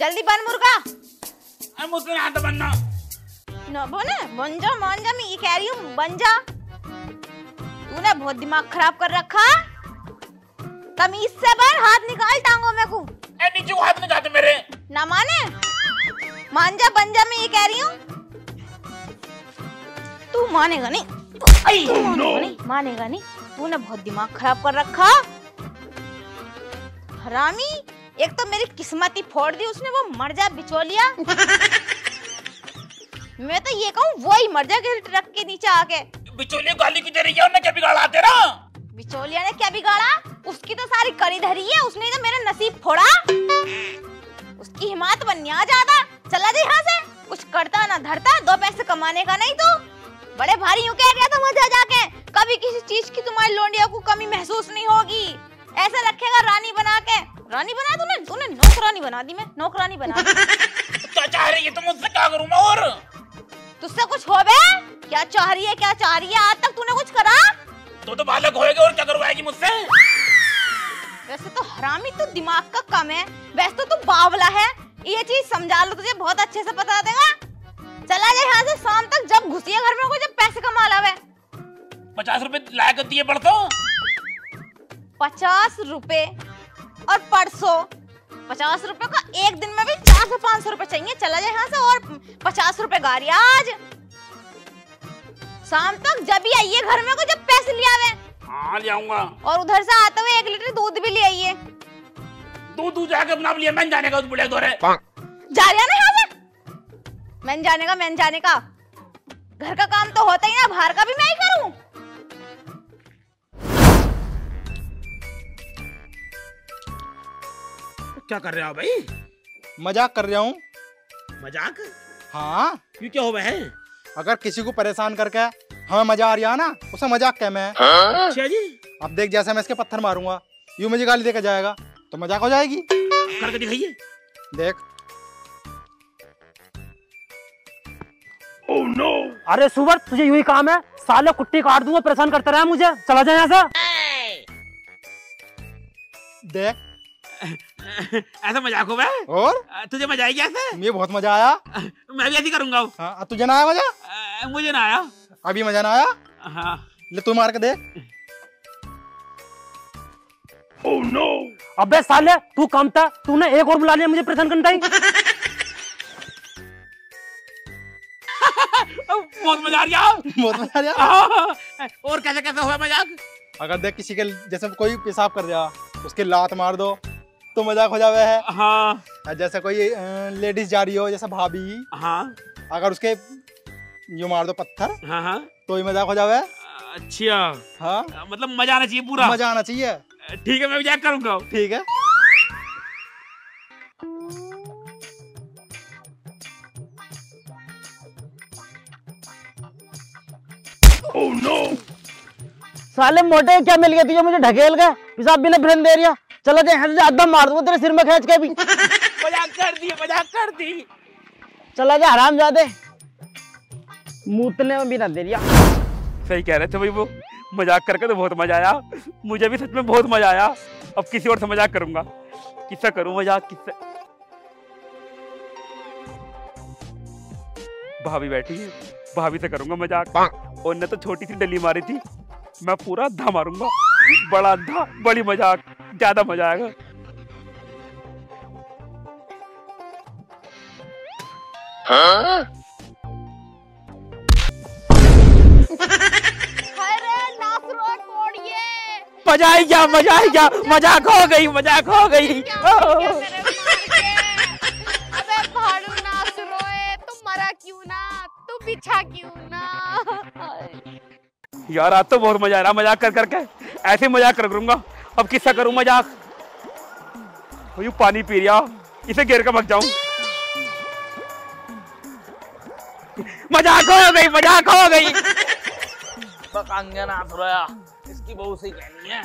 जल्दी बन मुर्गा। अरे मुझसे हाथ बनना। ना बोले बन जा मैं ये कह रही हूँ बन जा। तूने बहुत दिमाग खराब कर रखा। तमीज से बन, हाथ निकाल टांगों में को। ए नीचे हाथ नहीं जाते मेरे। ना माने मान जा बन जा मैं ये कह रही हूँ। तू मानेगा नहीं, मानेगा नहीं। तूने बहुत दिमाग खराब कर रखा हरामी। एक तो मेरी किस्मत ही फोड़ दी उसने, वो मर जा बिचौलिया। मैं तो ये कहूँ वो ही मर जा ट्रक के नीचे आके। बिचौलिया गाली की जरिया, उन्होंने क्या बिगाड़ा तेरा? बिचौलिया ने क्या बिगाड़ा? उसकी तो सारी करी धरी है, उसने तो मेरा नसीब फोड़ा। उसकी हिम्मत बननी आ जाता, चला जा यहाँ से। कुछ करता ना धरता, दो पैसे कमाने का नहीं। तो बड़े भारी यूं कह रहा था मजा जाके, कभी किसी चीज की तुम्हारी लोंडिया को कमी महसूस नहीं होगी। ऐसा रखेगा रानी बना के। रानी बनाया तूने, नौकरानी बना दी। मैं नौकरानी बना दी। क्या चाह रही है तुम मुझसे? क्या करूं मैं और? तुझसे कुछ हो बे? क्या चाह रही है? आज तक तूने कुछ करा? तो बालक होएगा और क्या करवाएगी मुझसे? वैसे तो हरामी तू दिमाग का कम है, वैसे तो तू बावला है। ये चीज समझा लो, तुझे बहुत अच्छे से पता देगा। चला जाए यहाँ से शाम तक, जब घुसिए घर में को, जब पैसे कमा लावे। 50 रुपए लाया करती है परसों। 50 रुपए और परसों 50 रुपए का एक दिन में भी 400-500 रुपए चाहिए। चला जाए यहाँ से। और 50 रुपए गाड़ी आज शाम तक जब ही आइए घर में को, जब पैसे ले आवे। हाँ ले आऊंगा। और उधर से आते हुए 1 लीटर दूध भी ले आइए। दूध जाके अपना लिया, मैं जाने का बुढ़िया दौरे जा रहा ना। मैंने जाने का घर का काम तो होता ही ना, बाहर का भी मैं ही करूं। क्या कर रहे हो भाई? मजाक कर रहा हूं। मजाक? हाँ। क्यों, क्या हुआ है? अगर किसी को परेशान करके हमें मजा आ रहा है ना, उसे मजाक कह मैं। अच्छा जी। अब देख, जैसे मैं इसके पत्थर मारूंगा, यूं मुझे गाली देकर जाएगा तो मजाक हो जाएगी। करके दिखाइए। देख। Oh no. अरे सुवर, तुझे यूं ही काम है? साले कुट्टी काट दूंगा, परेशान करते रहे मुझे। चला जा यहाँ से। देख ऐसा मजाक हो भाई। और तुझे मजा आया? मुझे बहुत मजा आया। मैं भी ऐसी करूंगा। हाँ, तुझे ना आया मजा? मुझे ना आया। अभी मजा ना आया? हाँ। ले तू मार के देख। Oh no. अबे साले तू कामता, तूने एक और बुला लिया मुझे परेशान करता। बहुत मजा आ रहा। और कैसे हुआ मजाक? अगर देख, किसी के जैसे कोई पेशाब कर जा, उसके लात मार दो तो मजाक हो जावे है। हाँ। जैसे कोई लेडीज जा रही हो, जैसे भाभी। हाँ। अगर उसके यूं मार दो पत्थर। हाँ। तो ही मजाक हो जावे। अच्छा। हाँ, मतलब मजा आना चाहिए, पूरा मजा आना चाहिए। ठीक है, मैं मजाक करूंगा। ठीक है। Oh no! साले मोटे क्या मिल गया तुझे? मुझे ढकेल गया, हिसाब भी नहीं दे रहा। चला जाए यहाँ से, आधा मार दूंगा तेरे सिर में खेच के भी। मजाक कर दी। चला जा हरामजादे, मूतने में भी ना दे रहा। सही कह रहे थे भाई, वो मजाक करके तो बहुत मजा आया। मुझे भी सच में बहुत मजा आया। अब किसी और से मजाक करूंगा। किससे करूँ मजाक? किससे? भाभी बैठी है, भाभी से करूंगा मजाक। और ने तो छोटी सी डली मारी थी, मैं पूरा धा मारूंगा। बड़ा धा, बड़ी मजाक, ज्यादा मजा आएगा। हाँ? अरे नासरो तोड़िए। मजा आएगा। मजाक हो गई। अबे भाड़ू नासरो, तुम मरा क्यों ना? तू बिछा क्यों ना? यार आज तो बहुत मजा आ रहा मजाक करके। ऐसे मजाक करूंगा। अब किससे करूं मजाक? यू पानी पी रिया, इसे घेर कर भाग जाऊं। मजाक हो गई। ना थोड़ा इसकी बहू से कहनी है,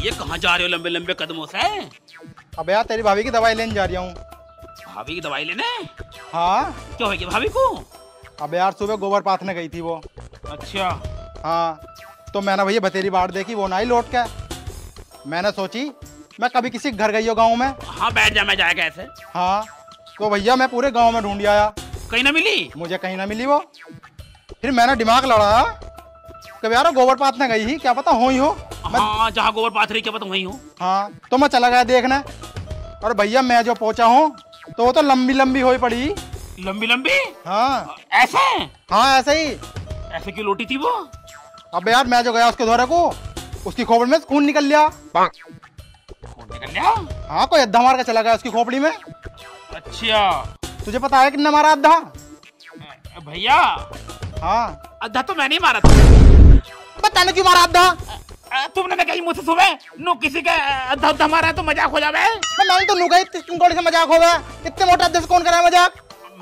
ये कहाँ जा रहे हो लंबे लंबे कदमों से? अब यार तेरी भाभी की दवाई लेने जा रही हूँ। भाभी की दवाई लेने? हाँ। क्या हो गया भाभी को? अब यार सुबह गोबर पाथने गई थी वो। अच्छा हाँ, तो मैंने भैया बतेरी बाढ़ देखी, वो ना ही लौट के। मैंने सोची मैं कभी किसी घर गई हो गाँव में। हाँ बैठ जा, मैं जाएगा ऐसे। हाँ तो भैया मैं पूरे गाँव में ढूंढ आया, कहीं ना मिली, मुझे कहीं ना मिली वो। फिर मैंने दिमाग लड़ाया कभी यार गोबर पाथ में गई ही, क्या पता हो ही हो। हाँ, जहाँ गोबर पाथ रही क्या पता वहीं हो। हाँ तो मैं चला गया देखने, और भैया मैं जो पहुँचा हूँ तो वो तो लंबी लंबी हो ही पड़ी। लंबी लंबी? हाँ ऐसे? हाँ ऐसे ही। ऐसे क्यों लोटी थी वो? अब यार मैं जो गया उसके धोरे को, उसकी खोपड़ी में खून निकल लिया। हाँ कोई अद्धा मार के चला गया उसकी खोपड़ी में। अच्छा तुझे पता है कितने मारा अद्धा? भैया हाँ अद्धा तो मैंने ही मारा था। पता नहीं क्यों मारा अद्धा? तुमने कहीं मुझसे सुबह नु किसी का अद्धा अद्धा मारा तो मजाक हो जावे। मैंने तो नु गई से मजाक हो गया, इतने मोटा अद्धा से कौन कराया मजाक?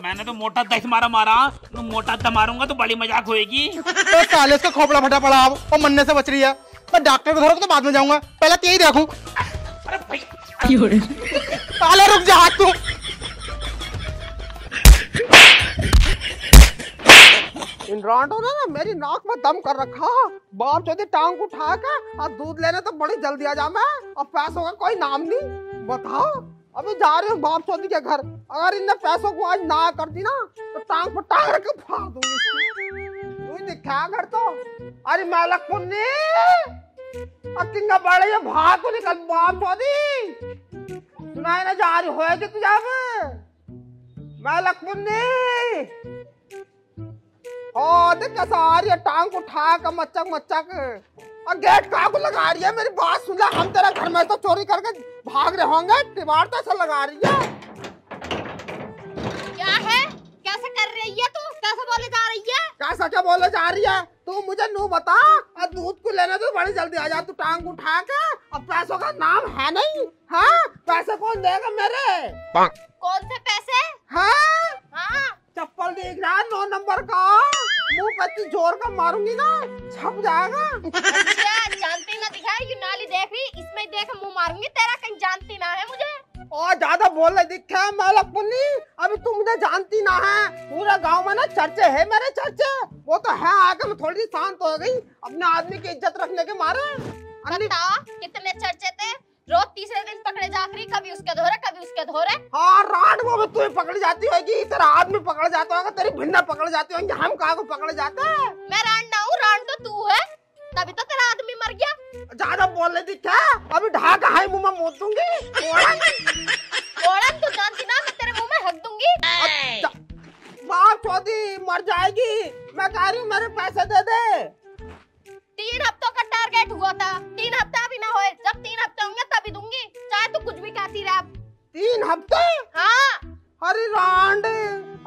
मैंने तो मोटा अद्धा मारा मारा नु, मोटा अद्धा मारूंगा तो बड़ी मजाक होगी। तो साले इसका खोपड़ा फटा पड़ा अब और मरने से बच रही है। मैं डॉक्टर के घर तो बाद में जाऊंगा, पहले तो यही देखूं। अरे भैया रुक जा, तू इंद्रांडो ने ना मेरी नाक में दम कर रखा। बाप जो टांग उठा के और दूध लेने तो बड़ी जल्दी आ जा, मैं और पैसों का कोई नाम नहीं। बताओ अभी जा रही हूँ बाप चौधरी के घर, अगर इनने पैसों को आज ना करती ना तो टांग पर टांग रख के फाड़ दूंगी। दिखा घर तो, अरे मालक पुन्नी अकिंगा बड़े ये भाग को निकल। बाप चौधरी सुनाए ना जा रही हो तुझे मालक पुन्नी, और देख कैसा आ रही है टांग उठा कर मचक मचक, और गेट कागू लगा रही है। मेरी बात सुन ले, हम तेरा घर में तो चोरी करके भाग रहे होंगे, किवाड़ तो ऐसा लगा रही है। क्या है, कैसे कर रही है तू, कैसे बोले जा रही है? कैसा क्या बोले जा रही है तू, मुझे नू बता। दूध को लेने तो बड़ी जल्दी आ जा, तू टांग उठा के, अब पैसों का नाम है नहीं। हाँ पैसे कौन देगा मेरे? कौन से पैसे? हाँ चप्पल देख रहा है 9 नंबर का, मुँह पत्ती जोर का मारूंगी ना छप जाएगा। अच्छा जानती ना दिखा, यू नाली देख रही, इसमें देख मुँह मारूंगी तेरा, कहीं जानती ना है मुझे। और ज्यादा बोल रही दिखा मालक पुन्नी, अभी तुम मुझे जानती ना है। पूरा गांव में ना चर्चे है मेरे, चर्चे वो तो है। आगे में थोड़ी शांत हो गयी अपने आदमी की इज्जत रखने के मारे। कितने चर्चे थे, रोज तीसरे दिन पकड़े जा रही, कभी उसके धोरे कभी उसके धोरे। हाँ रात को तू पकड़ जाती होगी, तेरा आदमी पकड़ जाता होगा, तेरी भिन्ना पकड़ जाती होगी, हम कहाँ को पकड़े जाते हैं। मैं रान ना हूँ, रान तो तू है, तभी तो तेरा आदमी मर गया। ज्यादा बोल रही थी क्या, अभी ढाका हाई मुँह में मोड़ दूंगी। तू जानती ना मैं तेरे मुँह में हक दूंगी। बाप चौधरी मर जाएगी, मैं कह रही हूँ मेरे पैसे दे दे। 3 हफ्तों का टारगेट हुआ था, 3 हफ्ता भी ना होए, जब 3 हफ्ते होंगे तभी दूंगी, चाहे तू कुछ भी कहती रहे। अब 3 हफ्ते? हाँ। अरे रांड,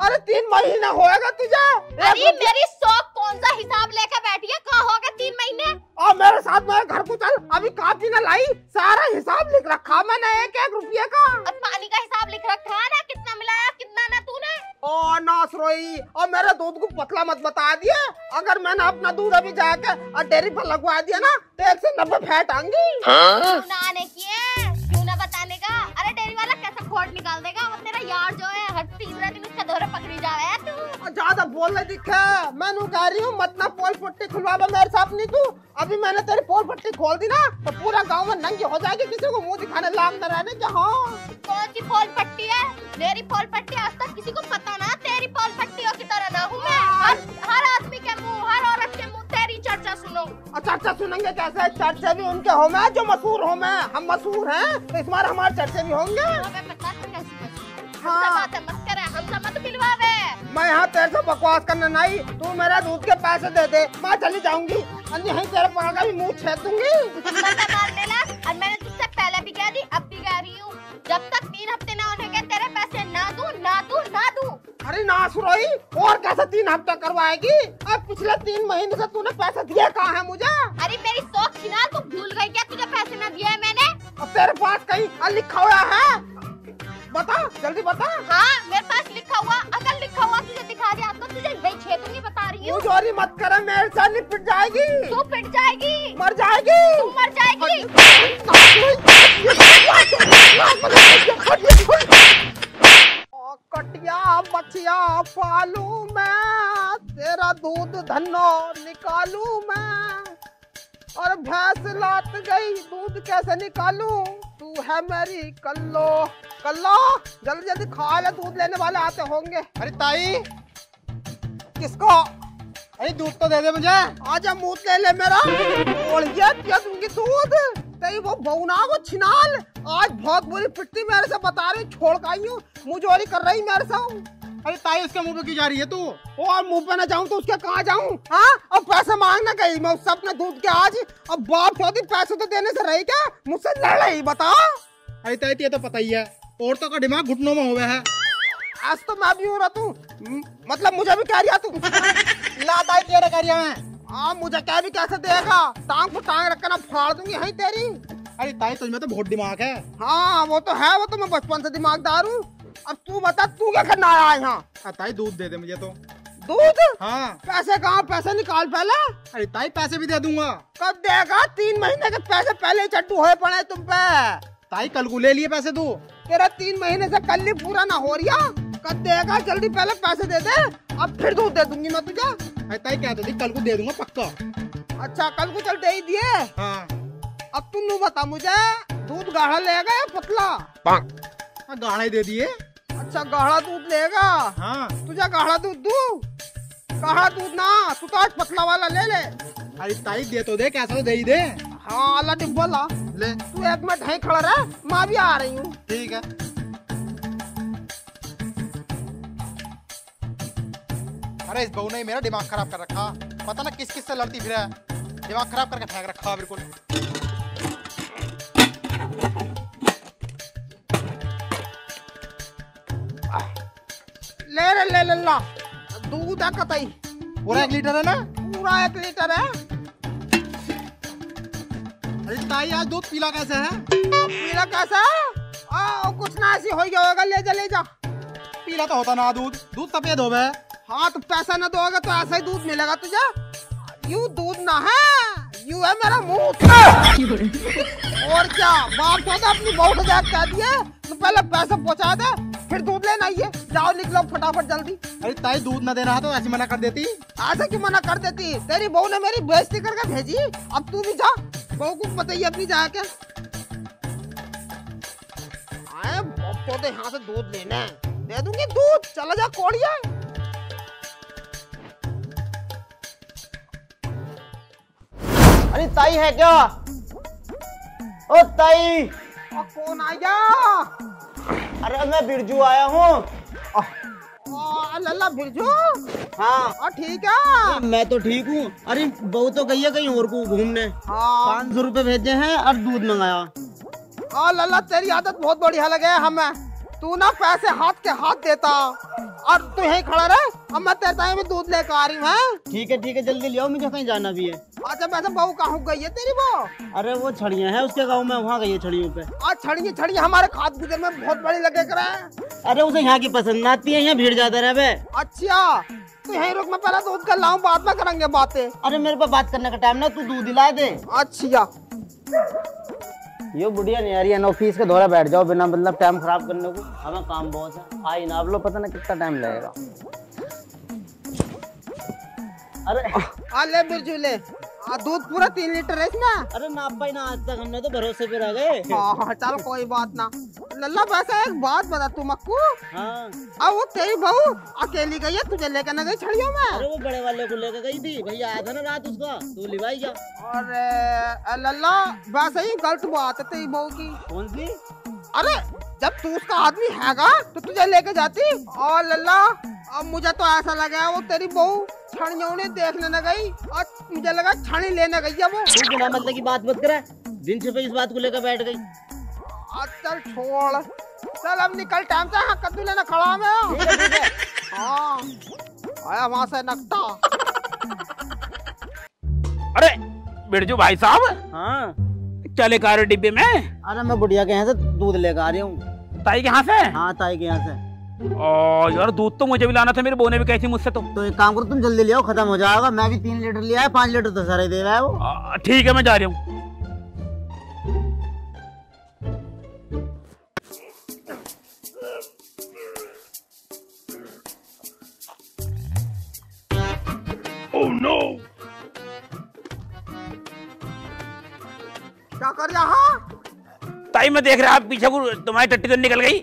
अरे 3 महीना होएगा तुझे। अरे मेरी शौक कौन सा हिसाब लेके बैठी है, कहाँ होगा 3 महीने? और मेरे साथ मेरे घर को चल, अभी काफी न लाई, सारा हिसाब लिख रखा मैंने, एक-एक रुपये का और पानी का हिसाब लिख रखा है ना, कितना मिलाया कितना ना तूने। ओ नासरोई, और मेरे दूध को पतला मत बता दिया, अगर मैंने अपना दूध अभी जाकर और डेयरी पर लगवा दिया ना तो 190 फैट आएंगी। क्यों ना बताने का, अरे डेयरी वाला कैसा खोट निकाल देगा। और तेरा यार जो है हर तीसरे दिन उसका धोरा पकड़ी जा रहा है तू। ज्यादा बोलने दिखा, मैं नू कह रही हूँ मत ना पोल पट्टी खुलवाबा मेरे साथ नहीं तू। अभी मैंने तेरी पोल पट्टी खोल दी ना तो पूरा गाँव में नंगी हो जाएगी, किसी को मुँह दिखाने लायक न रहने के। हाँ कौन सी पोल पट्टी है? मेरी पोल पट्टी आज तक किसी को पता ना, तेरी पोल पट्टियों की तरह ना हूँ मैं। हर आदमी के मुँह, हर औरत के मुँह तेरी चर्चा सुनो। चर्चा सुनेंगे कैसे, चर्चा भी उनके हो मैं जो मशहूर हो, मैं हम मशहूर हैं तो इस बार हमारे चर्चे भी होंगे। हाँ मैं यहाँ तेरे से बकवास करने नहीं, तू मेरा दूध के पैसे दे दे, मैं चली जाऊंगी। यही तेरे पकड़ का भी मुँह छेद दूंगी। मैंने तुझसे पहले भी कह दी, अब भी कह रही हूँ, जब तक 3 हफ्ते ना होने के तेरे पैसे ना दूं ना दूं ना दूं। अरे नासुरोई, और कैसे 3 हफ्ता करवाएगी? अब पिछले 3 महीने से तूने पैसे दिए कहाँ है मुझे? अरे मेरी शौक छिना, तू भूल गई क्या तुझे पैसे ना दिए मैंने? अब तेरे पास कहीं लिखा हुआ है, बता जल्दी बता। हाँ मेरे पास लिखा हुआ, अगर लिखा हुआ तुझे दिखा दिया तो तुझे वही छेदूंगी, बता रही हूँ। चोरी मत करे मेरे साथ, पिट जाएगी तू, पिट जाएगी, मर जाएगी तू, मर जाएगी। कटिया बचिया पालू मैं। तेरा दूध धन्नो निकालूं मैं, और भैंस लात गई दूध कैसे निकालूं, तू है मेरी कल्लो। कल्लो जल्दी जल्दी खा ले, दूध लेने वाले आते होंगे। अरे ताई किसको? अरे दूध तो दे दे मुझे। आजा मूत ले ले मेरा। और ये क्या तुमकी दूध तेरी वो बहुना वो छिनाल आज बहुत बुरी पिटती मेरे से, बता रही छोड़ का आई हूँ, मुझोरी कर रही मेरे से। अरे ताई उसके मुंह पे क्यों जा रही है तू? और मुंह पे ना जाऊं तो उसके कहाँ जाऊं? हाँ अब पैसे मांगना गई मैं उससे अपने दूध के आज, अब बाप होती पैसे तो देने से रही क्या, मुझसे लड़ रही बता। अरे ताई ये तो पता ही है औरतों का दिमाग घुटनों में हुआ है। आज तो मैं भी हो रहा तू, मतलब मुझे भी कह रही तू ला ताई कह रहा करिया मैं। हाँ मुझे कह भी कैसे देगा, टांग पर टांग रख कर ना फाड़ दूंगी है तेरी। अरे ताई तुझमें तो बहुत दिमाग है। हाँ वो तो है, वो तो मैं बचपन से दिमागदार हूँ। अब तू बता तू क्या करना आया है यहाँ? ताई दूध दे दे मुझे। तो दूध? हाँ। पैसे कहाँ? पैसे निकाल पहले। अरे ताई पैसे भी दे दूंगा। कब देगा? 3 महीने के पैसे पहले ही चट्टू होए पड़े तुम पे। ताई कल को ले लिए पैसे तू, तेरा 3 महीने से कल ही पूरा ना हो रिया। कब देगा? जल्दी पहले पैसे दे दे, अब फिर दूध दे दूंगी मैं तुझे। अरे ताई क्या तो कल को दे दूंगा पक्का। अच्छा कल को चल दे ही दिए। अब तुम बता मुझे दूध गाढ़ा लेगा या पतला? गाढ़ा ही दे दिए। अच्छा गाढ़ा दूध लेगा? हाँ। तुझे गाढ़ा दूध दूं? गाढ़ा दूध ना, तू तो आज पतला वाला ले ले। अरे ताई दे तो दे, कैसा तो दे ही दे। हाँ अल्लाह डिब्बा ला ले। तू एक मिनट यहीं खड़ा रह, मैं भी आ रही हूँ। ठीक है। अरे इस बहू ने मेरा दिमाग खराब कर रखा, पता ना किस किस से लड़ती फिर है, दिमाग खराब करके फेंक रखा बिल्कुल। ले ले ला दूध है कतई पूरा 1 लीटर है ना? पूरा 1 लीटर है। अरे ताई आज दूध पीला कैसे है? पीला कैसा है? कुछ ना ऐसी हो गया होगा, ले जा ले जा। पीला तो होता ना दूध, दूध सफेद हो गया। हाँ तो पैसा ना दोगे तो ऐसा ही दूध मिलेगा तुझे। यू दूध ना है, यू है मेरा मुँह। और क्या बाप सोचा अपनी बहू को देख कह दिया तो पहले पैसा पहुँचा दे फिर दूध लेना। ये जाओ निकलो फटाफट जल्दी। अरे ताई दूध ना देना है तो ऐसे मना कर देती। ऐसे क्यों मना कर देती? तेरी बहू ने मेरी बेइज्जती करके भेजी, अब तू भी जा, बहू को पता ही अपनी जाके। आए बहुत तो यहाँ से दूध लेना है, दे दूंगी दूध, चला जा कोड़िया। अरे ताई है क्या? ओ ताई कौन आया? अरे मैं बिरजू आया हूँ। लल्ला बिरजू? हाँ ठीक है। मैं तो ठीक हूँ। अरे बहू तो गई है कहीं और को घूमने। हाँ 500 रुपए भेजे हैं और दूध मंगाया। लल्ला तेरी आदत बहुत बढ़िया लगे हमें, तू ना पैसे हाथ के हाथ देता और तू यहीं खड़ा रहे, अब मैं तेरे टाइम में दूध लेकर आ रही हूँ। ठीक है जल्दी ले आओ, मुझे कहीं जाना भी है। अच्छा वैसे बहू कहाँ गई है तेरी वो? अरे वो छड़िया है उसके गाँव में, वहाँ गई है छड़ियों पे। छड़िया छड़िया हमारे खाद गुजर में बहुत बड़ी लगे कर रहे। अरे उसे यहाँ की पसंद ना आती है, यहाँ भीड़ ज्यादा रहे वे। अच्छा तो यहीं रुक, मैं पहले दूध कर लाऊं, बाद में करेंगे बातें। अरे मेरे पास बात करने का टाइम ना, तू दूध दिला दे। अच्छा यो बुढ़िया नहीं आ ऑफिस के दौरा बैठ जाओ बिना मतलब टाइम खराब करने को, हमें काम बहुत है। आई ना आप लोग, पता ना कितना टाइम लगेगा। अरे बिरजू ले दूध पूरा 3 लीटर है ना? अरे नाप भाई ना, आज तक हमने तो भरोसे पे रह गए। चलो कोई बात ना। लल्ला वैसे एक बात बता तू मक्कू। हाँ। अब वो तेरी बहू अकेली गई है, तुझे लेकर ना गई छड़ियों में? अरे वो बड़े वाले को लेकर गई थी, भैया आया था ना रात उसका, तू लिवाई जा। और लल्ला वैसे ही गलत बात है तेरी बहू की। कौन सी? अरे जब तू उसका आदमी हैगा तो तुझे लेके जाती। और लल्ला अब मुझे तो ऐसा लगा वो तेरी बहू छड़ियों ने देखने न गई और मुझे लगा छड़ी लेने गई है वो। बिना मतलब की बात मत करे, दिन छुपे इस बात को लेकर बैठ गई। चल छोड़, चल अब निकल, टाइम से यहाँ कद्दू लेना खड़ा में। हाँ आया वहाँ से नकटा। अरे बिरजू भाई साहब। हाँ क्या लेकर आ रहे हो डिब्बे में? अरे मैं बुढ़िया के यहाँ से दूध लेकर आ रही हूँ। ताई के यहाँ से? हाँ ताई के यहाँ से। और यार दूध तो मुझे भी लाना था, मेरे बहू ने भी कही थी मुझसे। तो एक काम करो तुम जल्दी ले आओ, खत्म हो जाएगा। मैं भी 3 लीटर लिया है, 5 लीटर तो सारे दे रहा है वो। ठीक है मैं जा रही हूँ। क्या कर रहा? ताई मैं देख रहा आप पीछे को तुम्हारी टट्टी तो निकल गई।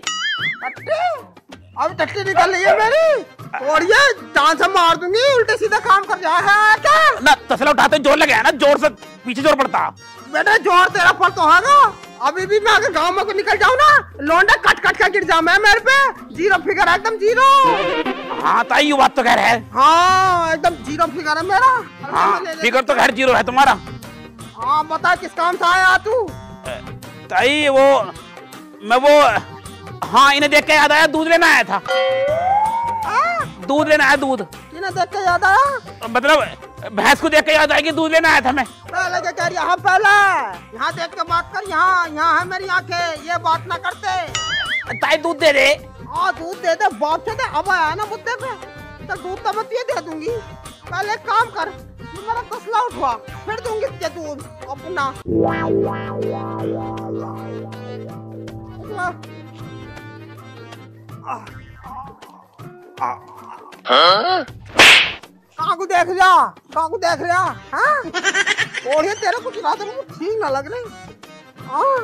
अब टट्टी निकल रही है मेरी और ये जान से मार दूंगी। उल्टे सीधा काम कर रहा है क्या? ना तसला उठाते जोर लगे ना, जोर से पीछे जोर पड़ता। बेटा जोर तेरा पड़ता है ना, अभी भी मैं अगर गाँव में को निकल जाऊँ ना लौंडा कट कट का गिर जाऊँ मैं, मेरे पे जीरो फिगर है एकदम जीरो। हाँ ताई ये बात तो कह रहा है। हाँ एकदम जीरो फिगर है मेरा। हाँ फिगर तो खैर जीरो है तुम्हारा। हाँ बता किस काम से आया तू? ताई वो मैं वो हाँ इन्हें देख के याद आया दूध लेना आया था। दूध लेना आया, दूध इन्हें देख के याद आया मतलब भैंस को देख के याद आएगी दूध लेना आया था मैं। पहले क्या कर यहाँ, पहले यहाँ देख के बात कर, यहाँ यहाँ है मेरी आंखें, ये बात ना करते। ताई दूध दे दे। हाँ दूध दे दे, बात से दे। अब आया ना मुद्दे पे तो दूध तो मैं दे दूंगी। पहले काम कर, मेरा तसला उठवा फिर दूंगी तुझे दूध अपना। हाँ? काकू देख लिया, काकू देख लिया। हाँ और ये तेरे कुछ रास्ते में ठीक ना लग रही।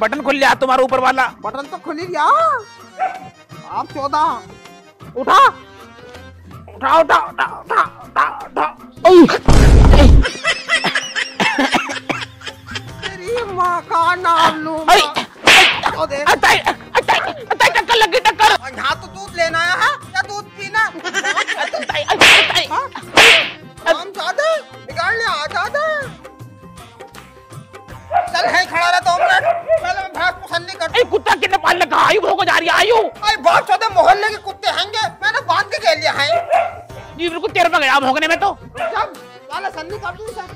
बटन खुल लिया तुम्हारा ऊपर वाला बटन तो खुल ही गया। आप चौदह उठा उठा उठा उठा उठा उठा उठा। तेरी माँ का नाम लूं। टक्कर लगी टक्कर। यहाँ तो दूध लेना आया है या दूध पीना? खड़ा रहता हूँ कुत्ता कितने पालने का आयु भोग जा रही है आयु। अरे बहुत छोटे मोहल्ले के कुत्ते हैंगे, मैंने बांध के लिया है जी। बिल्कुल तेरे में गया भोगने में तो वाला सन्नी काट दूँ सर।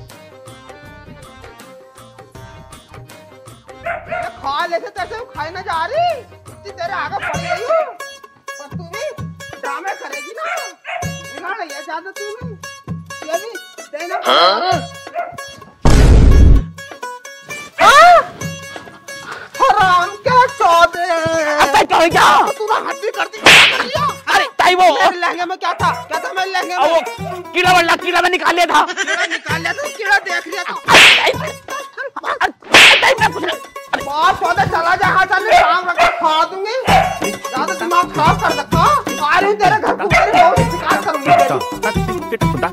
खा लेते तेरे खाई ना जा रही तेरे आगे पड़ गई हो पर तू भी ड्रामे करेगी ना बिगाड़ ये ज्यादा तू भी ये भी देना। क्या तूने हड्डी कर दी? अरे ताई वो लहंगे में क्या था? क्या था मेरे लहंगे में? कीड़ा वाला कीड़ा में निकाल लिया था। निकाल लिया था, कीड़ा देख लिया था। बहुत पौधा चला जा हाथ में काम रखा खा दूंगी। ज्यादा दिमाग खराब कर रखा। आ रही तेरे घर को तेरी बहुत शिकायत करूंगी।